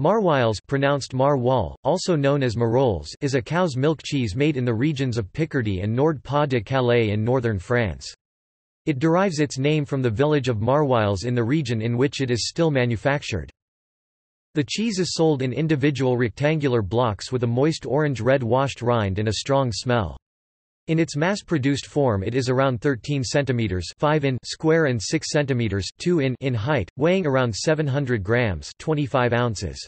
Maroilles, pronounced Marwal, also known as Marolles, is a cow's milk cheese made in the regions of Picardy and Nord-Pas de Calais in northern France. It derives its name from the village of Maroilles in the region in which it is still manufactured. The cheese is sold in individual rectangular blocks with a moist orange-red washed rind and a strong smell. In its mass-produced form it is around 13 centimeters 5 in square and 6 centimeters 2 in height, weighing around 700 grams 25 ounces.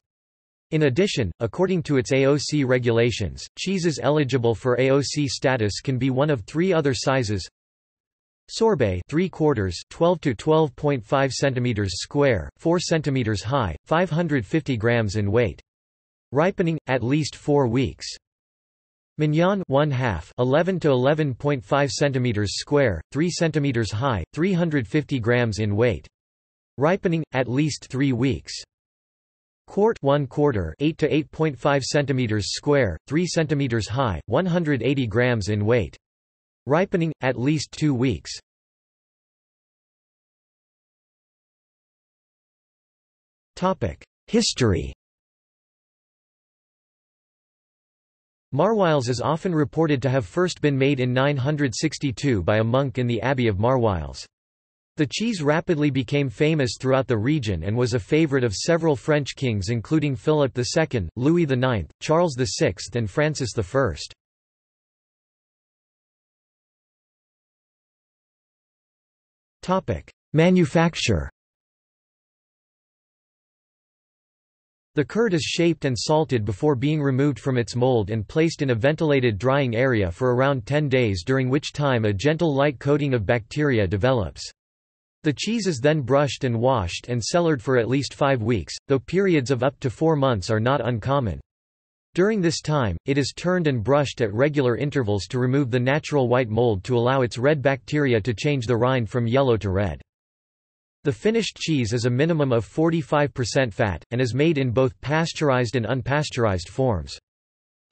In addition, according to its AOC regulations, cheeses eligible for AOC status can be one of three other sizes: Sorbais 3/4 12 to 12.5 centimeters square, 4 centimeters high, 550 grams in weight. Ripening at least 4 weeks. Mignon 1/2 11 to 11.5 centimeters square, 3 centimeters high, 350 grams in weight. Ripening at least 3 weeks. Quart 1/4 8 to 8.5 centimeters square, 3 centimeters high, 180 grams in weight. Ripening at least 2 weeks. Topic: History. Maroilles is often reported to have first been made in 962 by a monk in the Abbey of Maroilles. The cheese rapidly became famous throughout the region and was a favorite of several French kings including Philip II, Louis IX, Charles VI and Francis I. Manufacture. The curd is shaped and salted before being removed from its mold and placed in a ventilated drying area for around 10 days, during which time a gentle light coating of bacteria develops. The cheese is then brushed and washed and cellared for at least 5 weeks, though periods of up to 4 months are not uncommon. During this time, it is turned and brushed at regular intervals to remove the natural white mold to allow its red bacteria to change the rind from yellow to red. The finished cheese is a minimum of 45% fat, and is made in both pasteurized and unpasteurized forms.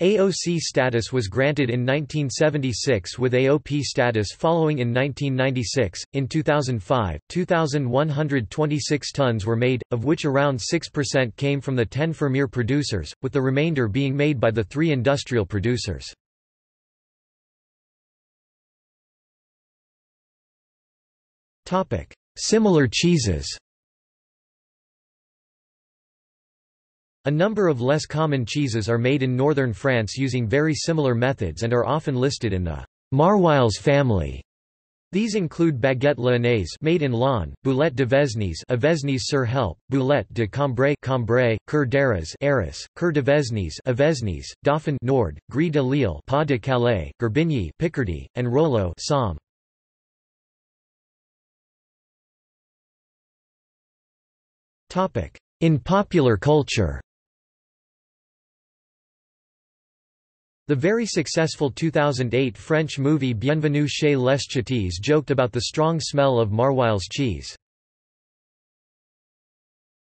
AOC status was granted in 1976 with AOP status following in 1996. In 2005, 2,126 tons were made, of which around 6% came from the 10 Fermier producers, with the remainder being made by the 3 industrial producers. Similar cheeses. A number of less common cheeses are made in northern France using very similar methods and are often listed in the Maroilles family. These include Baguette Lonnaise made in Lann, Boulette de Vesniès, a Vesniès-sur Helpe, Boulette de Cambrai, Curderes, Gris de Vesniès, a Vesniès, Dauphin Nord, Gris de Lille, Pas de Calais, Gerbigny, Picardy, and Rolo, Somme. In popular culture, the very successful 2008 French movie Bienvenue chez les Ch'tis joked about the strong smell of Maroilles cheese.